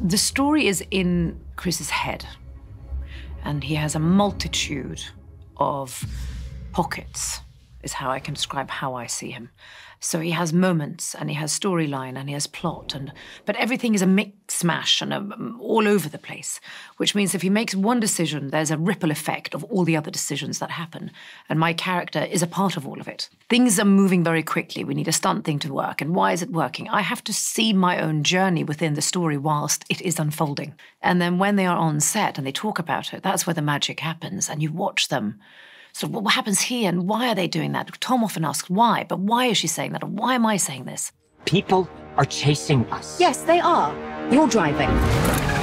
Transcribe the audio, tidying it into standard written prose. The story is in Chris's head, and he has a multitude of pockets, is how I can describe how I see him. So he has moments, and he has storyline, and he has plot, but everything is a mix-mash and all over the place, which means if he makes one decision, there's a ripple effect of all the other decisions that happen, and my character is a part of all of it. Things are moving very quickly. We need a stunt thing to work, and why is it working? I have to see my own journey within the story whilst it is unfolding. And then when they are on set and they talk about it, that's where the magic happens, and you watch them. So what happens here, and why are they doing that? Tom often asks why, but why is she saying that, or why am I saying this? People are chasing us. Yes, they are. You're driving.